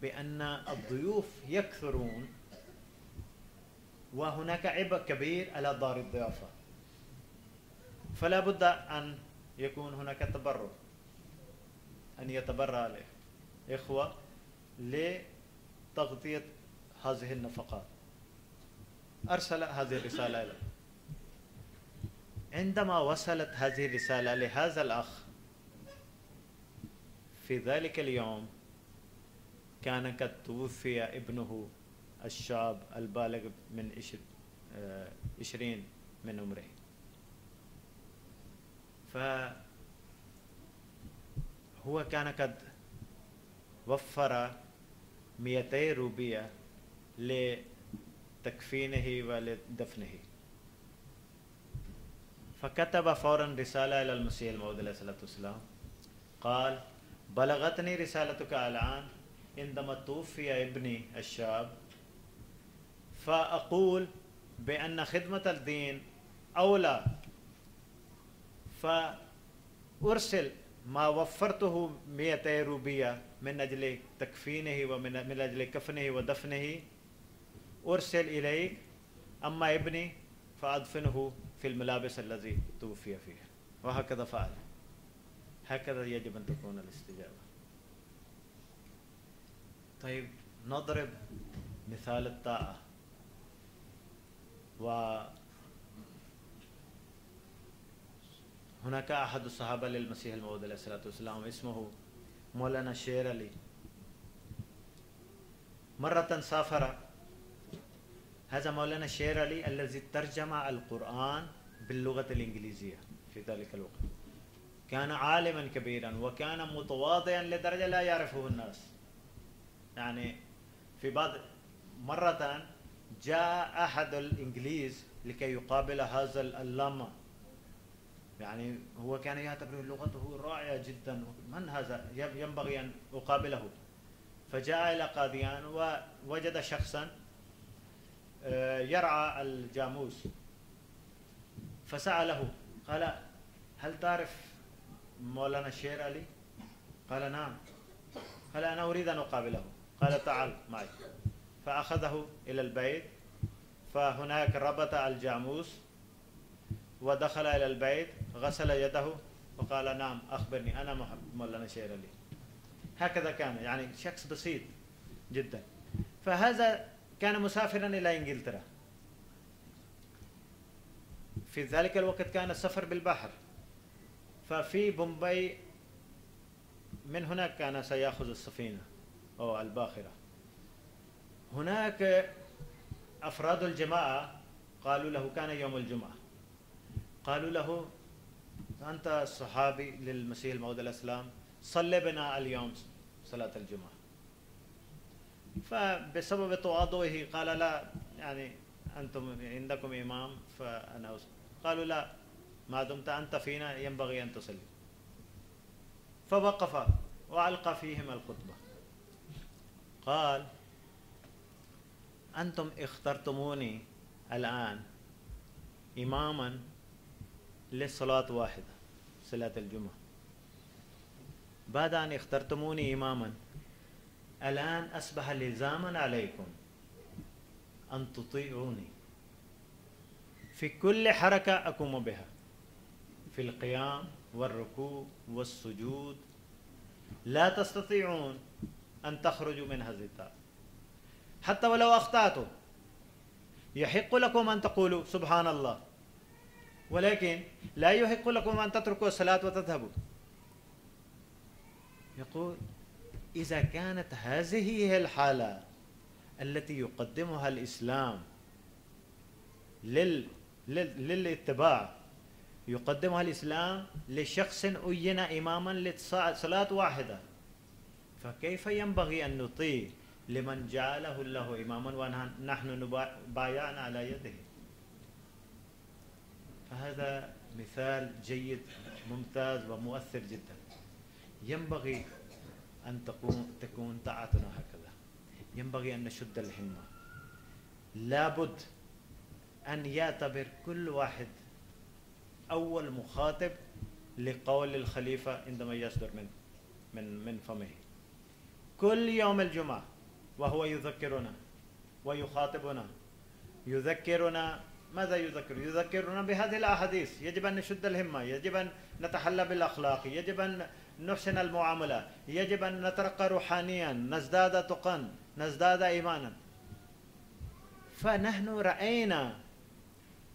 بأن الضيوف يكثرون وهناك عبء كبير على دار الضيافة، فلا بد أن يكون هناك تبرع، أن يتبرع الإخوة لتغطية هذه النفقات. أرسل هذه الرسالة له. عندما وصلت هذه الرسالة لهذا الأخ في ذلك اليوم كان قد توفي ابنه الشاب البالغ من عشرين من عمره. فهو كان قد وفر مئتي روبية لتكفينه ولدفنه، فكتب فورا رسالة إلى المسيح الموعود عليه الصلاة والسلام، قال: بلغتني رسالتك الآن عندما توفي ابني الشاب، فأقول بأن خدمة الدين أولى، فأرسل ما وفرته مئتي روبية من أجل تكفينه ومن أجل كفنه ودفنه، أرسل إليك، أما ابني فأدفنه في الملابس الذي توفي فيها. وهكذا فعل. هكذا يجب أن تكون الاستجابة. طيب، نضرب مثال الطاعة و هناك أحد الصحابة للمسيح الموعود عليه الصلاة والسلام اسمه مولانا شير علي. مرة سافر هذا مولانا شير علي الذي ترجم القرآن باللغة الإنجليزية في ذلك الوقت، كان عالما كبيرا وكان متواضعا لدرجة لا يعرفه الناس. يعني في بعض مرة جاء أحد الإنجليز لكي يقابل هذا العلامة، يعني هو كان يعتبر لغته رائعة جدا، من هذا ينبغي أن أقابله. فجاء إلى قاديان ووجد شخصا يرعى الجاموس، فسأله قال: هل تعرف مولانا شير علي؟ قال: نعم. قال: أنا أريد أن أقابله. قال: تعال معي. فأخذه إلى البيت، فهناك ربط الجاموس ودخل إلى البيت، غسل يده وقال: نعم أخبرني، أنا مولانا شير علي. هكذا كان، يعني شخص بسيط جدا. فهذا كان مسافرا إلى إنجلترا، في ذلك الوقت كان السفر بالبحر، ففي بومباي من هناك كان سيأخذ السفينة أو الباخرة. هناك أفراد الجماعة قالوا له، كان يوم الجمعة، قالوا له: أنت صحابي للمسيح الموعود عليه السلام، صلي بنا اليوم صلاة الجمعة. فبسبب تواضعه قال: لا، يعني أنتم عندكم إمام فأنا أصلي. قالوا: لا، ما دمت أنت فينا ينبغي أن تصلي. فوقف وألقى فيهم الخطبة، قال: أنتم اخترتموني الآن إماما للصلاة واحدة، صلاة الجمعة، بعد أن اخترتموني إماما، الآن أصبح لزاما عليكم أن تطيعوني في كل حركة أقوم بها، في القيام والركوع والسجود، لا تستطيعون أن تخرجوا من هذه الطاعة، حتى ولو أخطأتم يحق لكم أن تقولوا سبحان الله، ولكن لا يحق لكم أن تتركوا الصلاة وتذهبوا. يقول: إذا كانت هذه هي الحالة التي يقدمها الإسلام لل... لل... للاتباع، يقدمها الإسلام لشخص أُيِّن إماما لصلاة واحدة، فكيف ينبغي أن نطيع لمن جعله الله إماما ونحن بايعنا على يده؟ فهذا مثال جيد ممتاز ومؤثر جدا. ينبغي أن تكون تكون طاعتنا هكذا، ينبغي أن نشد الهمة. لابد أن يعتبر كل واحد أول مخاطب لقول الخليفة عندما يصدر من من من فمه كل يوم الجمعة، وهو يذكرنا ويخاطبنا، يذكرنا ماذا يذكر؟ يذكرنا بهذه الأحاديث. يجب أن نشد الهمة، يجب أن نتحلى بالأخلاق، يجب أن نحسن المعاملة، يجب أن نترقى روحانيا، نزداد تقن، نزداد إيمانا. فنحن رأينا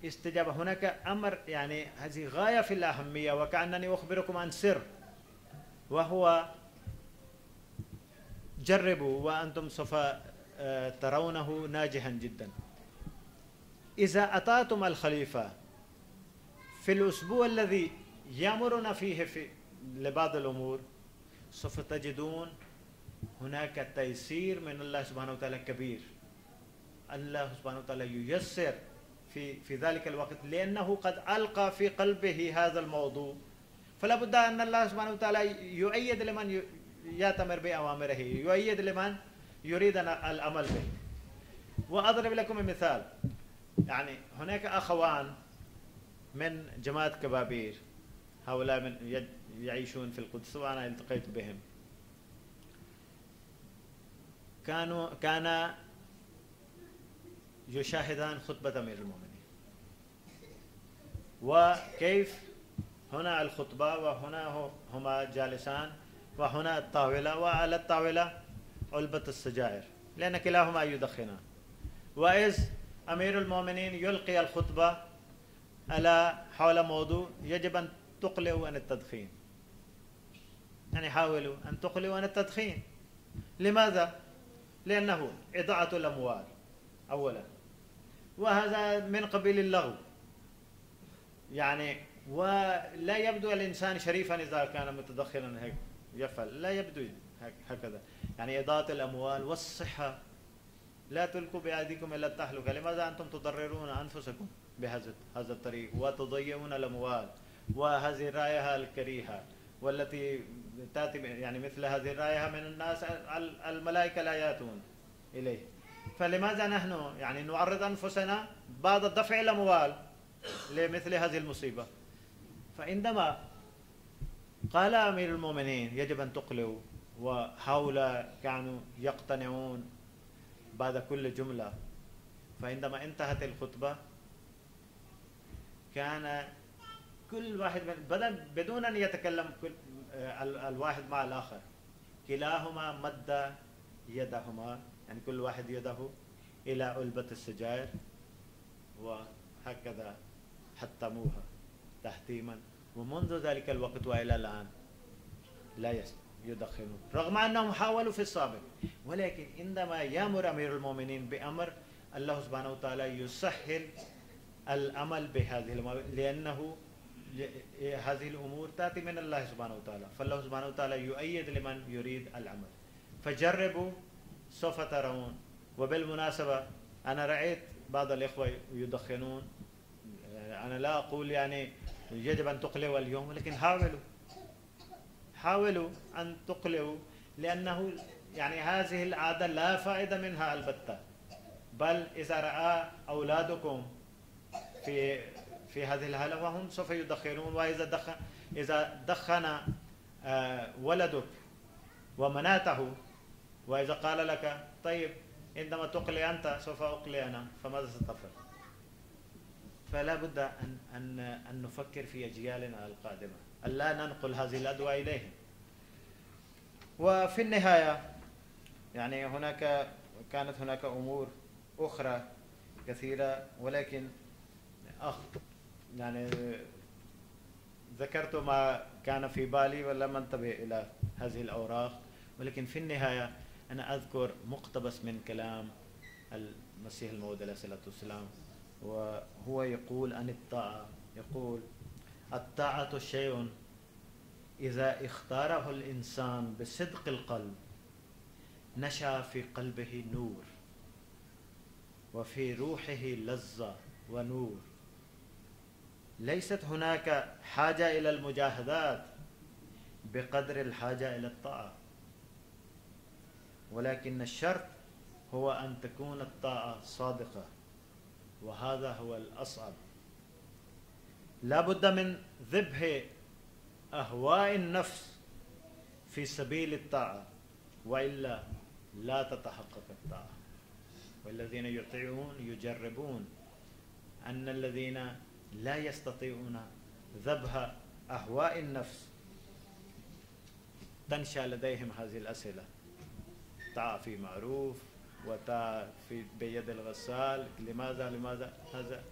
استجابة. هناك أمر يعني هذه غاية في الأهمية، وكأنني أخبركم عن سر، وهو: جربوا وأنتم سوف ترونه ناجحا جدا. إذا أطعتم الخليفة في الأسبوع الذي يأمرنا فيه في لبعض الأمور سوف تجدون هناك تيسير من الله سبحانه وتعالى كبير. الله سبحانه وتعالى ييسر في في ذلك الوقت لأنه قد ألقى في قلبه هذا الموضوع، فلا بد أن الله سبحانه وتعالى يؤيد لمن يأتمر بأوامره، يؤيد لمن يريد العمل به. وأضرب لكم مثال، يعني هناك أخوان من جماعة كبابير، هؤلاء من يعيشون في القدس وأنا التقيت بهم. كانوا كان يشاهدان خطبة أمير المؤمنين، وكيف هنا الخطبة وهنا هما جالسان وهنا الطاولة وعلى الطاولة علبة السجائر لأن كلاهما يدخنان. وإذ أمير المؤمنين يلقي الخطبة على حول موضوع يجب أن تقلعوا عن التدخين، يعني حاولوا أن تقلعوا عن التدخين. لماذا؟ لأنه إضاعة الأموال أولا، وهذا من قبيل اللغو يعني، ولا يبدو الإنسان شريفا إذا كان متدخنا هيك يفعل، لا يبدو هكذا يعني. إضاعة الأموال والصحة، لا تلقوا بأيديكم إلا التهلكة، لماذا أنتم تضررون أنفسكم بهذا هذا الطريق وتضيعون الأموال؟ وهذه الرائحة الكريهة والتي تأتي يعني مثل هذه الرائحة من الناس الملائكة لا يأتون إليه، فلماذا نحن يعني نعرض أنفسنا بعد دفع الأموال لمثل هذه المصيبة؟ فعندما قال أمير المؤمنين يجب أن تقلعوا وحول كانوا يقتنعون بعد كل جملة، فعندما انتهت الخطبة كان كل واحد بدون أن يتكلم كل الواحد مع الآخر كلاهما مد يدهما، يعني كل واحد يده إلى علبة السجائر وهكذا حطموها تحطيما، ومنذ ذلك الوقت وإلى الآن لا يدخنون رغم أنهم حاولوا في السابق. ولكن عندما يأمر أمير المؤمنين بأمر الله سبحانه وتعالى يسهل العمل بهذه الأمور، لأنه هذه الأمور تأتي من الله سبحانه وتعالى، فالله سبحانه وتعالى يؤيد لمن يريد العمل. فجربوا سوف ترون. وبالمناسبة أنا رأيت بعض الإخوة يدخنون، أنا لا أقول يعني يجب أن تقلعوا اليوم، ولكن حاولوا حاولوا أن تقلعوا، لأنه يعني هذه العادة لا فائدة منها البتة. بل إذا رأى أولادكم في في هذه الحالة وهم سوف يدخنون، وإذا دخن إذا دخن ولدك ومنعته، وإذا قال لك طيب عندما تقلع أنت سوف أقلع أنا، فماذا ستفعل؟ فلا بد أن أن أن نفكر في أجيالنا القادمة، ألا ننقل هذه الأدوية إليهم. وفي النهاية يعني هناك كانت هناك أمور أخرى كثيرة، ولكن أخ يعني ذكرت ما كان في بالي ولم أنتبه إلى هذه الأوراق. ولكن في النهاية أنا أذكر مقتبس من كلام المسيح الموعود عليه الصلاة والسلام، وهو يقول عن الطاعة، يقول الطاعة شيء إذا اختاره الإنسان بصدق القلب نشأ في قلبه نور، وفي روحه لذة ونور. ليست هناك حاجة إلى المجاهدات بقدر الحاجة إلى الطاعة، ولكن الشرط هو أن تكون الطاعة صادقة، وهذا هو الأصعب. لا بد من ذبح أهواء النفس في سبيل الطاعة، وإلا لا تتحقق الطاعة. والذين يطيعون يجربون، أن الذين لا يستطيعون ذبح أهواء النفس تنشأ لديهم هذه الأسئلة: طاعة في معروف، وطاعة في بيد الغسال، لماذا لماذا؟ هذا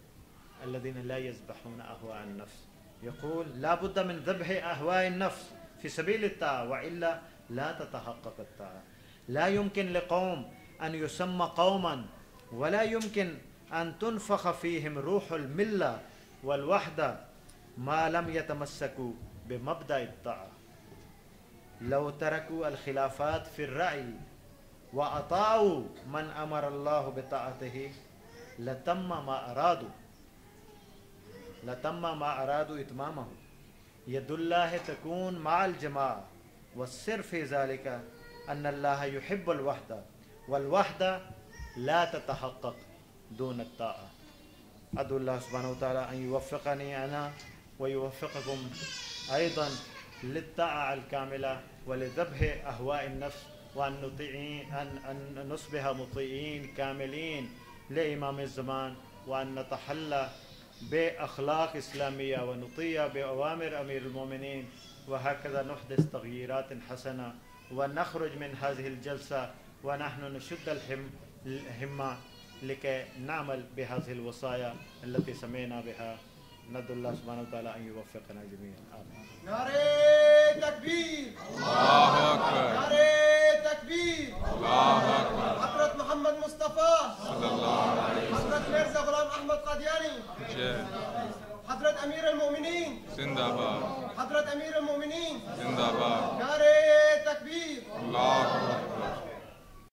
الذين لا يذبحون أهواء النفس. يقول لا بد من ذبح أهواء النفس في سبيل الطاعة، وإلا لا تتحقق الطاعة. لا يمكن لقوم أن يسمى قوما، ولا يمكن أن تنفخ فيهم روح الملة والوحدة ما لم يتمسكوا بمبدأ الطاعة. لو تركوا الخلافات في الرأي وأطاعوا من أمر الله بطاعته لتم ما أرادوا لتم ما أرادوا إتمامه. يد الله تكون مع الجماعة، والسر في ذلك أن الله يحب الوحدة، والوحدة لا تتحقق دون الطاعة. أدعو الله سبحانه وتعالى أن يوفقني أنا ويوفقكم أيضا للطاعة الكاملة ولذبح أهواء النفس، وأن نطيعين أن نصبح مطيعين كاملين لإمام الزمان، وأن نتحلى بأخلاق إسلامية ونطيع بأوامر أمير المؤمنين، وهكذا نحدث تغييرات حسنة ونخرج من هذه الجلسة ونحن نشد الهم الهمة لكي نعمل بهذه الوصايا التي سمعنا بها. ندعو الله سبحانه وتعالى أن يوفقنا جميعا. آمين. ناري تكبير. الله أكبر. ناري تكبير. الله أكبر. حضرة محمد مصطفى صلى الله عليه وسلم. حضرة ميرزا غلام أحمد قادياني. حضرة أمير المؤمنين. زنداباد. حضرة أمير المؤمنين. زنداباد.